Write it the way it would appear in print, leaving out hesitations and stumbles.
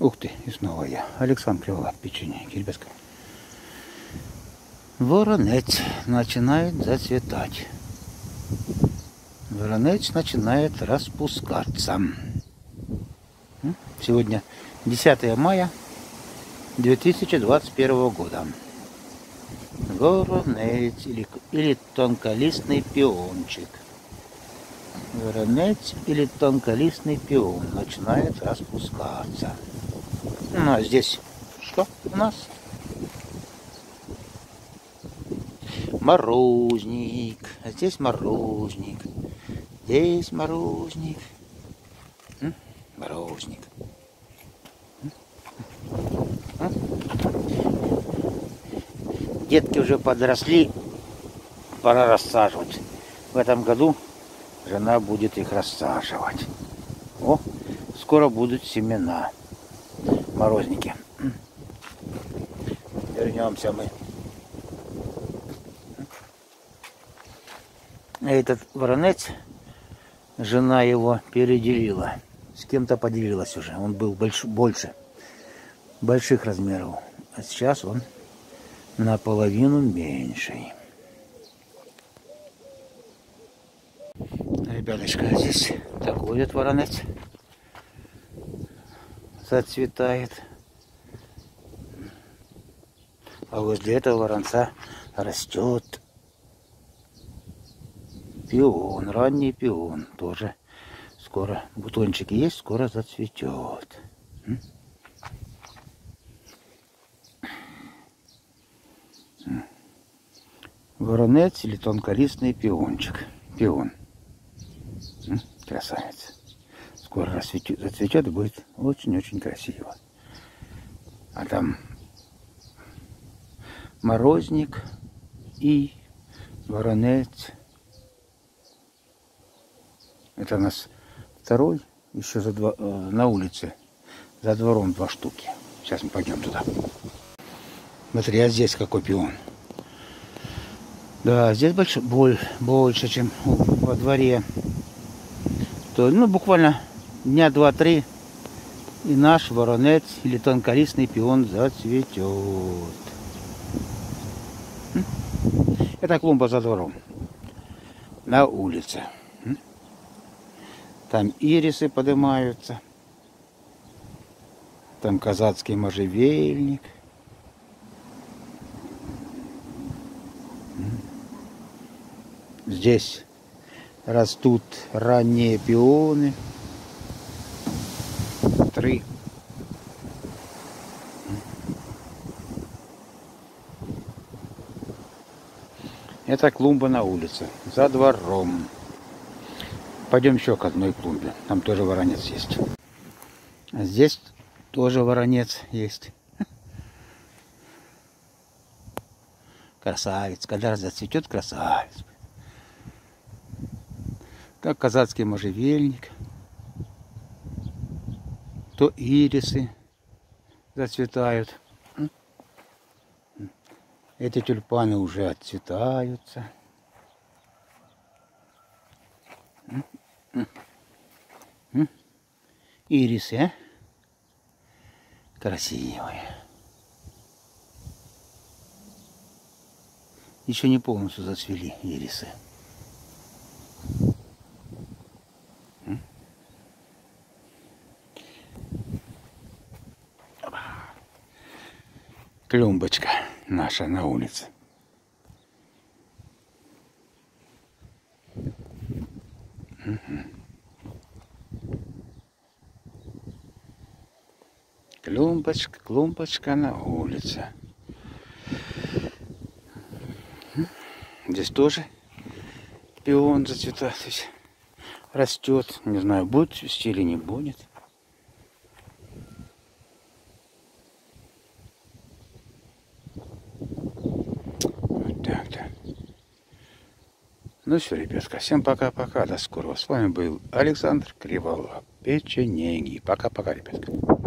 Ух ты, и снова я. Александр Криволап, печенье, кирбеска. Воронец начинает зацветать. Воронец начинает распускаться. Сегодня 10 мая 2021 года. Воронец или тонколистный пиончик. Воронец или тонколистный пион начинает распускаться. Ну, а здесь что у нас? Морозник. А здесь морозник. Здесь морозник. Морозник. Детки уже подросли. Пора рассаживать. В этом году жена будет их рассаживать. О, скоро будут семена. Морозники. Вернемся мы. Этот воронец, жена его переделила. С кем-то поделилась уже. Он был больше. Больших размеров. А сейчас он наполовину меньший. Ребяточка, здесь такой вот воронец зацветает. А возле этого воронца растет пион, ранний пион. Тоже скоро бутончики есть, скоро зацветет. Воронец или тонколистный пиончик. Пион. Красавец. Скоро зацветет и будет очень-очень красиво. А там морозник и воронец. Это у нас второй, еще за два, на улице, за двором два штуки. Сейчас мы пойдем туда. Смотри, а здесь какой пион. Да, здесь больше, чем во дворе. То, ну, буквально дня 2-3 и наш воронец или тонколистный пион зацветет. Это клумба за двором. На улице. Там ирисы поднимаются. Там казацкий можжевельник. Здесь растут ранние пионы. 3. Это клумба на улице, за двором. Пойдем еще к одной клумбе. Там тоже воронец есть. А здесь тоже воронец есть. Красавец. Когда зацветет, красавец. Как казацкий можжевельник, то ирисы зацветают. Эти тюльпаны уже отцветаются. Ирисы, а? Красивые. Еще не полностью зацвели ирисы. Клумбочка наша на улице. Клумбочка на улице. Здесь тоже пион зацветает. Растет. Не знаю, будет цвести или не будет. Вот так-то. Ну все, ребятка, всем пока-пока. До скорого. С вами был Александр Криволап. Печенеги. Пока-пока, ребятка.